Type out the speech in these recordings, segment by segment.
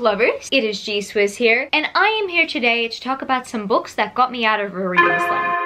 book lovers, it is G Swizzel here, and I am here today to talk about some books that got me out of a reading slump.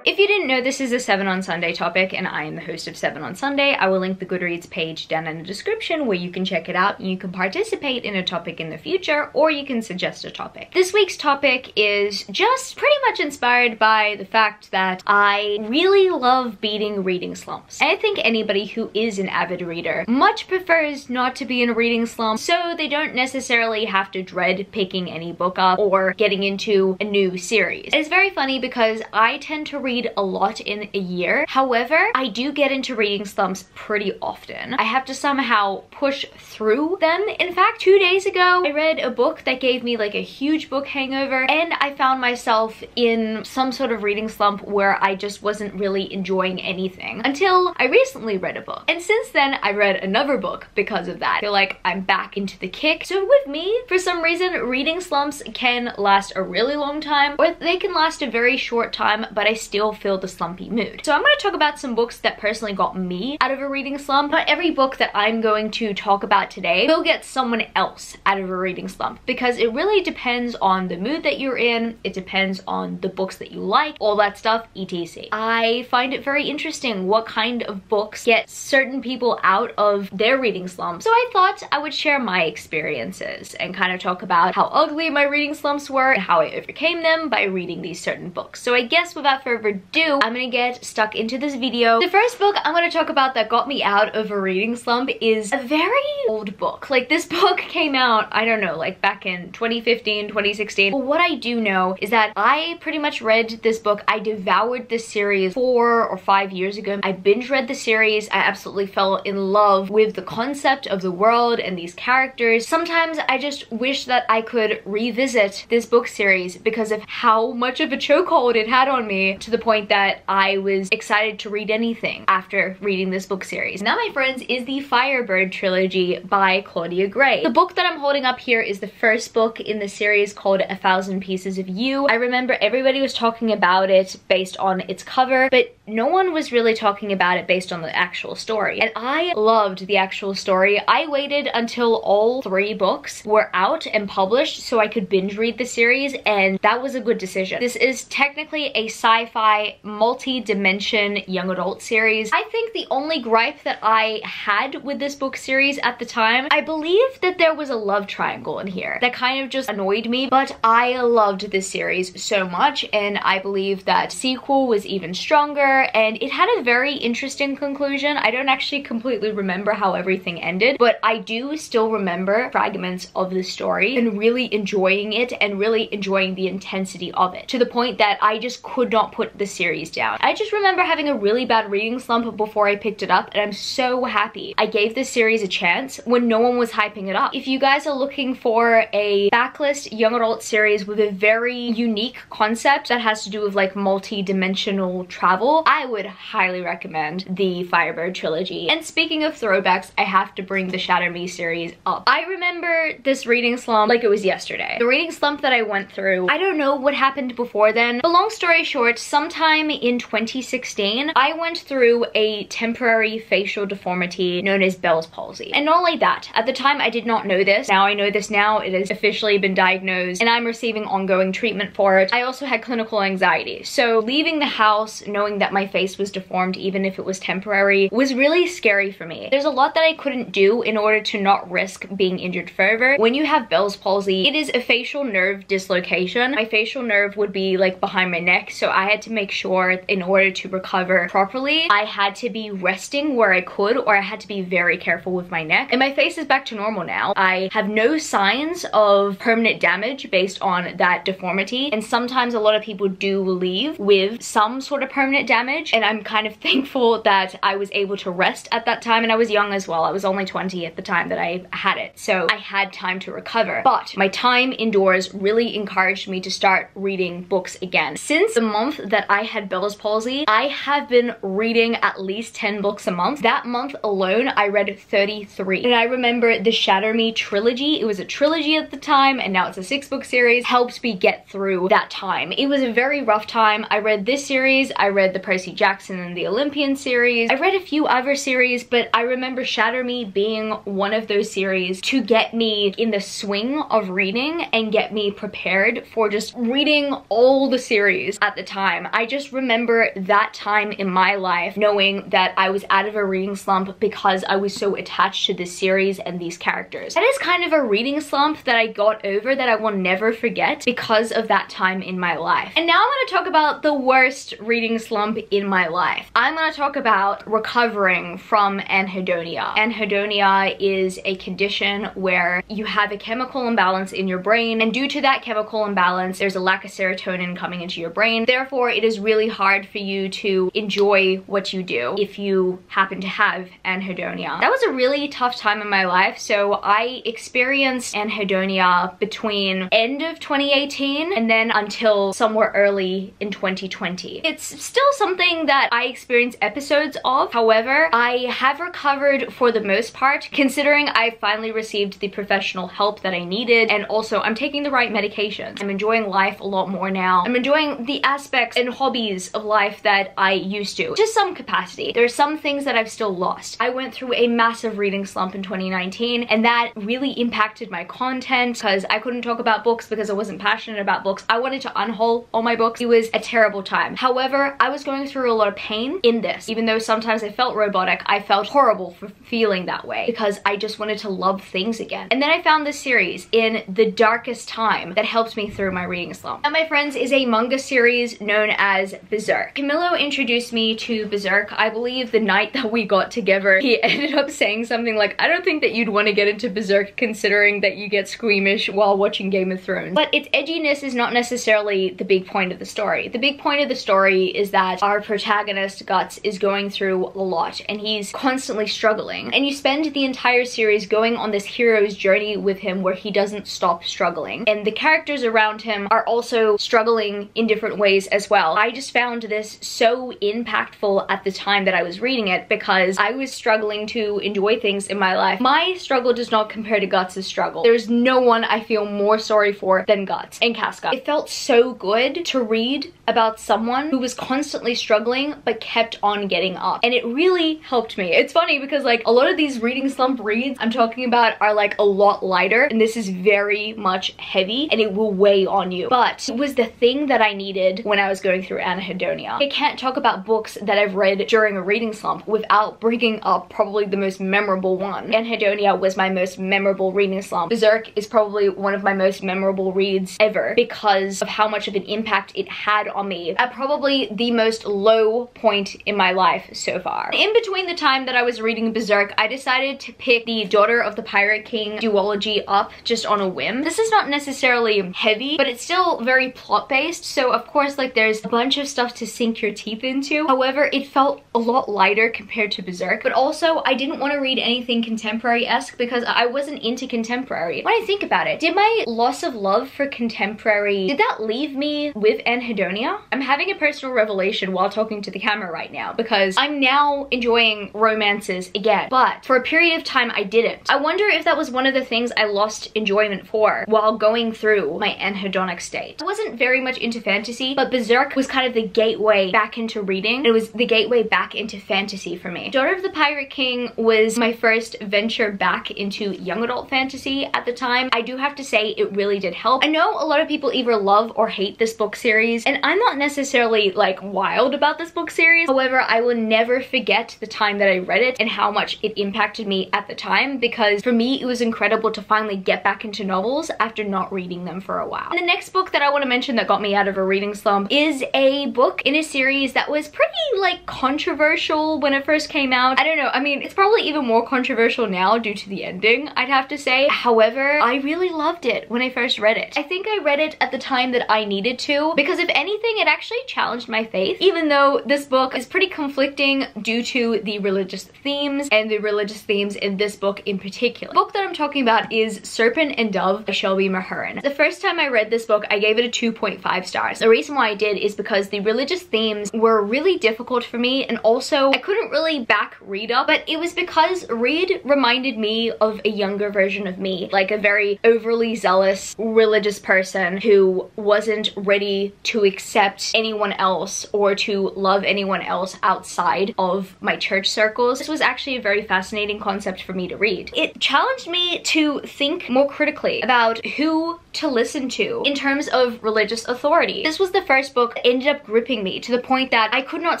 If you didn't know, this is a Seven on Sunday topic, and I am the host of Seven on Sunday. I will link the Goodreads page down in the description where you can check it out and you can participate in a topic in the future, or you can suggest a topic. This week's topic is just pretty much inspired by the fact that I really love beating reading slumps. I think anybody who is an avid reader much prefers not to be in a reading slump, so they don't necessarily have to dread picking any book up or getting into a new series. It's very funny because I tend to read a lot in a year. However, I do get into reading slumps pretty often. I have to somehow push through them. In fact, 2 days ago, I read a book that gave me like a huge book hangover, and I found myself in some sort of reading slump where I just wasn't really enjoying anything until I recently read a book. And since then, I read another book because of that. I feel like I'm back into the kick. So with me, for some reason, reading slumps can last a really long time, or they can last a very short time, but I still feel the slumpy mood. So I'm going to talk about some books that personally got me out of a reading slump. Not every book that I'm going to talk about today will get someone else out of a reading slump, because it really depends on the mood that you're in, it depends on the books that you like, all that stuff, etc. I find it very interesting what kind of books get certain people out of their reading slump. So I thought I would share my experiences and kind of talk about how ugly my reading slumps were and how I overcame them by reading these certain books. So I guess without further ado, I'm gonna get stuck into this video. The first book I'm gonna talk about that got me out of a reading slump is a very old book. Like, this book came out, I don't know, like back in 2015, 2016. But what I do know is that I pretty much read this book. I devoured this series 4 or 5 years ago. I binge read the series. I absolutely fell in love with the concept of the world and these characters. Sometimes I just wish that I could revisit this book series because of how much of a chokehold it had on me, to the point that I was excited to read anything after reading this book series. Now, my friends, is the Firebird trilogy by Claudia Gray. The book that I'm holding up here is the first book in the series, called A Thousand Pieces of You. I remember everybody was talking about it based on its cover, but no one was really talking about it based on the actual story. And I loved the actual story. I waited until all 3 books were out and published so I could binge read the series, and that was a good decision. This is technically a sci-fi multi-dimension young adult series. I think the only gripe that I had with this book series at the time, I believe that there was a love triangle in here that kind of just annoyed me, but I loved this series so much, and I believe that sequel was even stronger, and it had a very interesting conclusion. I don't actually completely remember how everything ended, but I do still remember fragments of the story and really enjoying it and really enjoying the intensity of it, to the point that I just could not put the series down. I just remember having a really bad reading slump before I picked it up, and I'm so happy I gave this series a chance when no one was hyping it up. If you guys are looking for a backlist young adult series with a very unique concept that has to do with like multi-dimensional travel, I would highly recommend the Firebird trilogy. And speaking of throwbacks, I have to bring the Shatter Me series up. I remember this reading slump like it was yesterday. The reading slump that I went through, I don't know what happened before then, but long story short, sometime in 2016, I went through a temporary facial deformity known as Bell's palsy. And not only that, at the time I did not know this. Now I know this now, it has officially been diagnosed, and I'm receiving ongoing treatment for it. I also had clinical anxiety. So leaving the house knowing that my face was deformed, even if it was temporary, was really scary for me. There's a lot that I couldn't do in order to not risk being injured further. When you have Bell's palsy, it is a facial nerve dislocation. My facial nerve would be like behind my neck, so I had to make sure in order to recover properly, I had to be resting where I could, or I had to be very careful with my neck. And my face is back to normal now. I have no signs of permanent damage based on that deformity, and sometimes a lot of people do leave with some sort of permanent damage, and I'm kind of thankful that I was able to rest at that time, and I was young as well. I was only 20 at the time that I had it, so I had time to recover. But my time indoors really encouraged me to start reading books again. Since the month that I had Bell's palsy, I have been reading at least 10 books a month. That month alone, I read 33. And I remember the Shatter Me trilogy, it was a trilogy at the time, and now it's a 6-book series, helped me get through that time. It was a very rough time. I read this series, I read the Tracy Jackson and the Olympian series. I read a few other series, but I remember Shatter Me being one of those series to get me in the swing of reading and get me prepared for just reading all the series at the time. I just remember that time in my life knowing that I was out of a reading slump because I was so attached to this series and these characters. That is kind of a reading slump that I got over that I will never forget because of that time in my life. And now I'm going to talk about the worst reading slump in my life. I'm going to talk about recovering from anhedonia. Anhedonia is a condition where you have a chemical imbalance in your brain, and due to that chemical imbalance there's a lack of serotonin coming into your brain. Therefore, it is really hard for you to enjoy what you do if you happen to have anhedonia. That was a really tough time in my life, so I experienced anhedonia between end of 2018 and then until somewhere early in 2020. It's still something that I experience episodes of. However, I have recovered for the most part, considering I finally received the professional help that I needed, and also I'm taking the right medications. I'm enjoying life a lot more now. I'm enjoying the aspects and hobbies of life that I used to some capacity. There are some things that I've still lost. I went through a massive reading slump in 2019, and that really impacted my content because I couldn't talk about books because I wasn't passionate about books. I wanted to unhaul all my books. It was a terrible time. However, I was going through a lot of pain in this. Even though sometimes I felt robotic, I felt horrible for feeling that way because I just wanted to love things again. And then I found this series, In the Darkest Time, that helped me through my reading slump. Now, my friends, is a manga series known as Berserk. Camilo introduced me to Berserk, I believe, the night that we got together. He ended up saying something like, I don't think that you'd want to get into Berserk considering that you get squeamish while watching Game of Thrones. But its edginess is not necessarily the big point of the story. The big point of the story is that our protagonist, Guts, is going through a lot and he's constantly struggling. And you spend the entire series going on this hero's journey with him where he doesn't stop struggling. And the characters around him are also struggling in different ways as well. I just found this so impactful at the time that I was reading it because I was struggling to enjoy things in my life. My struggle does not compare to Guts' struggle. There's no one I feel more sorry for than Guts and Casca. It felt so good to read about someone who was constantly struggling but kept on getting up, and it really helped me. It's funny because like a lot of these reading slump reads I'm talking about are like a lot lighter, and this is very much heavy and it will weigh on you, but it was the thing that I needed when I was going through anhedonia. I can't talk about books that I've read during a reading slump without bringing up probably the most memorable one. Anhedonia was my most memorable reading slump. Berserk is probably one of my most memorable reads ever because of how much of an impact it had on me at probably the most low point in my life so far. In between the time that I was reading Berserk, I decided to pick the Daughter of the Pirate King duology up just on a whim. This is not necessarily heavy, but it's still very plot-based, so of course like there's a bunch of stuff to sink your teeth into. However, it felt a lot lighter compared to Berserk, but also I didn't want to read anything contemporary-esque because I wasn't into contemporary. When I think about it, did my loss of love for contemporary, did that leave me with anhedonia? I'm having a personal revelation while talking to the camera right now because I'm now enjoying romances again, but for a period of time I didn't. I wonder if that was one of the things I lost enjoyment for while going through my anhedonic state. I wasn't very much into fantasy, but Berserk was kind of the gateway back into reading. It was the gateway back into fantasy for me. Daughter of the Pirate King was my first venture back into young adult fantasy at the time. I do have to say it really did help. I know a lot of people either love or hate this book series, and I'm not necessarily like wild about this book series. However, I will never forget the time that I read it and how much it impacted me at the time, because for me it was incredible to finally get back into novels after not reading them for a while. And the next book that I want to mention that got me out of a reading slump is a book in a series that was pretty like controversial when it first came out. I don't know, I mean it's probably even more controversial now due to the ending, I'd have to say. However, I really loved it when I first read it. I think I read it at the time that I needed to, because if anything it actually challenged my faith, even though this book is pretty conflicting due to the religious themes and the religious themes in this book in particular. The book that I'm talking about is Serpent and Dove by Shelby Mahurin. The first time I read this book I gave it a 2.5 stars. The reason why I did is because the religious themes were really difficult for me, and also I couldn't really back Reed up, but it was because Reed reminded me of a younger version of me, like a very overly zealous religious person who wasn't ready to accept anyone else or to love anyone else outside of my church circles. This was actually a very fascinating concept for me to read. It challenged me to think more critically about who to listen to in terms of religious authority. This was the first book that ended up gripping me to the point that I could not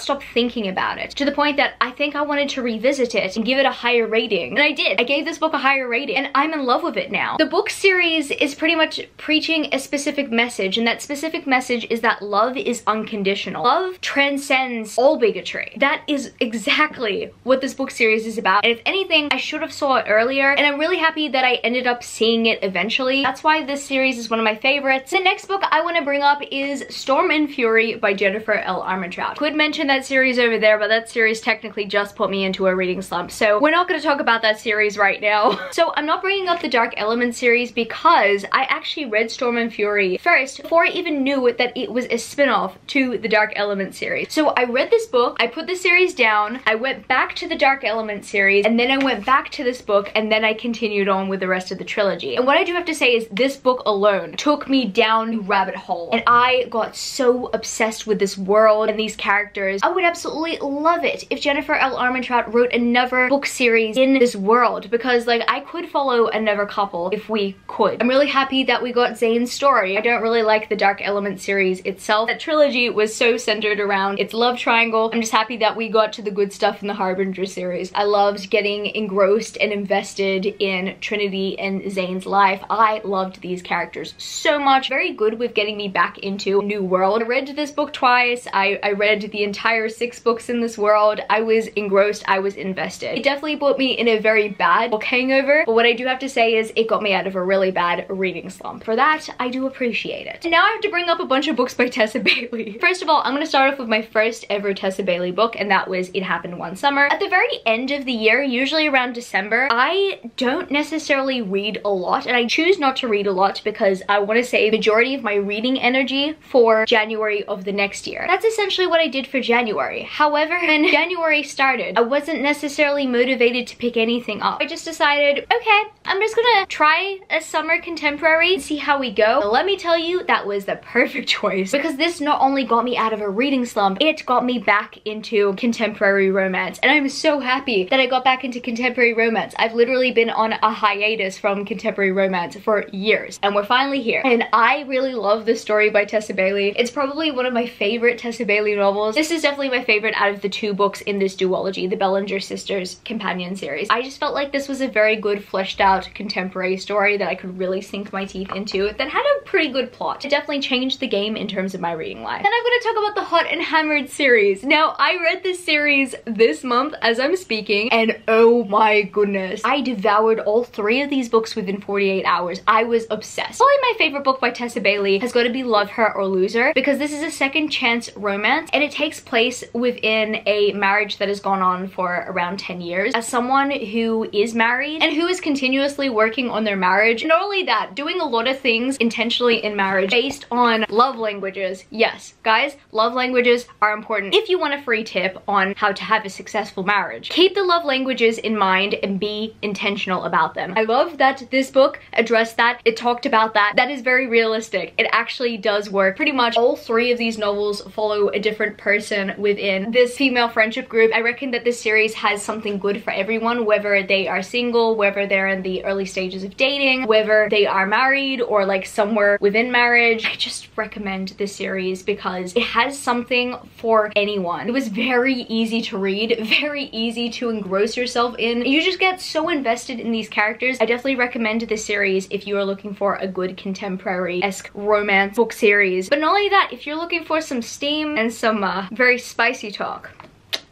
stop thinking about it, to the point that I think I wanted to revisit it and give it a higher rating. And I did. I gave this book a higher rating and I'm in love with it now. The book series is pretty much preaching a specific message, and that specific message is that love is unconditional. Love transcends all bigotry. That is exactly what this book series is about, and if anything, I should have saw it earlier, and I'm really happy that I ended up seeing it eventually. That's why this series is one of my favorites. The next book I want to bring up is Storm and Fury by Jennifer L. Armentrout. Could mention that series over there, but that series technically just put me into a reading slump, so we're not going to talk about that series right now. So I'm not bringing up the Dark Elements series because I actually read Storm and Fury first before I even knew that it was a spin-off to the Dark Elements series. So I read this book, I put the series down, I went back to the Dark Elements series, and then I went back to this book, and then I continued on with the rest of the trilogy. And what I do have to say is this book alone took me down a rabbit hole, and I got so obsessed with this world and these characters. I would absolutely love it if Jennifer L. Armentrout wrote another book series in this world, because like I could follow another couple if we could. I'm really happy that we got Zane's story. I don't really like the Dark Elements series itself. That trilogy was so centered around its love triangle. I'm just happy that we got to the good stuff in the Harbinger series. I loved getting engrossed and invested in Trinity and Zane's life. I loved these characters so much. Very good with getting me back into a new world. I read this book twice. I read the entire 6 books in this world. I was engrossed. I was invested. It definitely put me in a very bad book hangover, but what I do have to say is it got me out of a really bad reading slump. For that, I do appreciate it. Now I have to bring up a bunch of books by Tessa Bailey. First of all, I'm gonna start off with my first ever Tessa Bailey book, and that was It Happened One Summer. At the very end of the year, usually around December, I don't necessarily read a lot, and I choose not to read a lot because I want to save majority of my reading energy for January of the next year. That's essentially what I did for January. However, when January started, I wasn't necessarily motivated to pick anything up. I just decided, okay, I'm just gonna try a summer contemporary and see how we go. But let me tell you, that was the perfect choice, because this not only got me out of a reading slump, it got me back into contemporary romance, and I'm so happy that I got back into contemporary romance. I've literally been on a hiatus from contemporary romance for years, and we're finally here, and I really love this story by Tessa Bailey. It's probably one of my favorite Tessa Bailey novels. This is definitely my favorite out of the 2 books in this duology, the Bellinger sisters companion series. I just felt like this was a very good fleshed out contemporary story that I could really sink my teeth into, that had a pretty good plot. It definitely changed the game in terms of my reading life. Then I'm going to talk about the Hot and Hammered series. Now, I read this series this month as I'm speaking, and oh my goodness, I devoured all 3 of these books within 48 hours. I was obsessed. Probably my favorite book by Tessa Bailey has got to be Love Her or Loser, because this is a second chance romance, and it takes place within a marriage that has gone on for around 10 years. As someone who is married and who is continuously working on their marriage, not only that, doing a lot of things intentionally in marriage based on love languages. Yes, guys, love languages are important. If you want a free tip on how to have a successful marriage, keep the love languages in mind and be intentional about them. I love that this book addressed that. It talked about that. That is very realistic. It actually does work. Pretty much all 3 of these novels follow a different person within this female friendship group. I reckon that this series has something good for everyone, whether they are single, whether they're in the early stages of dating, whether they are married or like somewhere within marriage. I just recommend this series because it has something for anyone. It was very easy to read, very easy to engross yourself in. You just get so invested in these characters. I definitely recommend this series if you are looking for a good contemporary-esque romance book series. But not only that, if you're looking for some steam and some very spicy talk,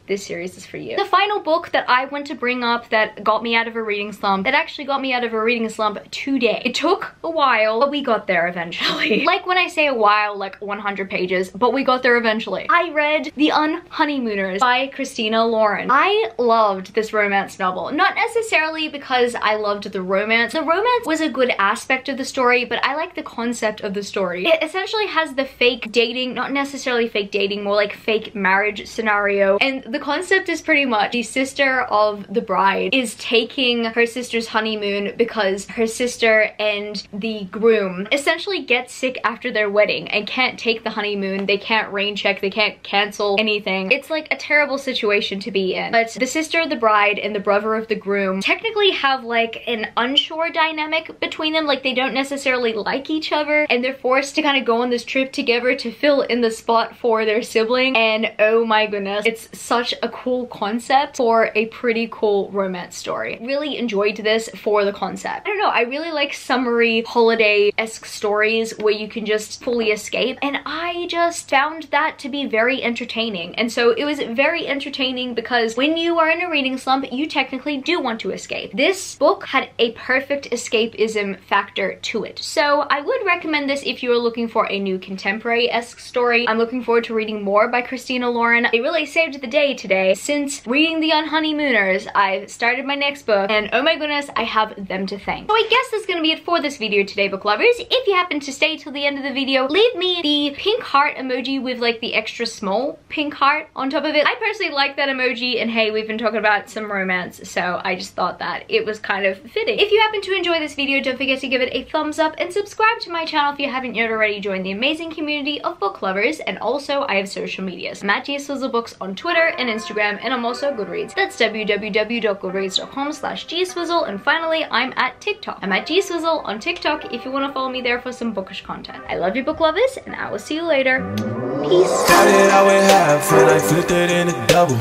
this series is for you. The final book that I want to bring up that got me out of a reading slump, that actually got me out of a reading slump today. It took a while, but we got there eventually. Like when I say a while, like 100 pages, but we got there eventually. I read The Unhoneymooners by Christina Lauren. I loved this romance novel, not necessarily because I loved the romance. The romance was a good aspect of the story, but I like the concept of the story. It essentially has the fake dating, not necessarily fake dating, more like fake marriage scenario, and the concept is pretty much the sister of the bride is taking her sister's honeymoon because her sister and the groom essentially get sick after their wedding and can't take the honeymoon. They can't rain check, they can't cancel anything. It's like a terrible situation to be in. But the sister of the bride and the brother of the groom technically have like an unsure dynamic between them. Like they don't necessarily like each other and they're forced to kind of go on this trip together to fill in the spot for their sibling. And oh my goodness, it's such a cool concept for a pretty cool romance story. Really enjoyed this for the concept. I don't know, I really like summery holiday-esque stories where you can just fully escape, and I just found that to be very entertaining. And so it was very entertaining because when you are in a reading slump, you technically do want to escape. This book had a perfect escapism factor to it. So I would recommend this if you are looking for a new contemporary-esque story. I'm looking forward to reading more by Christina Lauren. It really saved the day today. Since reading The Unhoneymooners, I've started my next book, and oh my goodness, I have them to thank. So I guess that's gonna be it for this video today, book lovers. If you happen to stay till the end of the video, leave me the pink heart emoji with like the extra small pink heart on top of it. I personally like that emoji, and hey, we've been talking about some romance, so I just thought that it was kind of fitting. If you happen to enjoy this video, don't forget to give it a thumbs up and subscribe to my channel if you haven't yet already joined the amazing community of book lovers. And also, I have social medias. I'm at G Swizzel Books on Twitter and Instagram, and I'm also Goodreads. That's www.goodreads.com/gswizzle. And finally, I'm at TikTok. I'm at G Swizzel on TikTok if you want to follow me there for some bookish content. I love you, book lovers, and I will see you later. Peace. How did I would have when I flipped it in a double?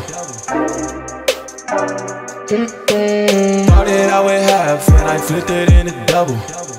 How did I would have when I flipped it in a double?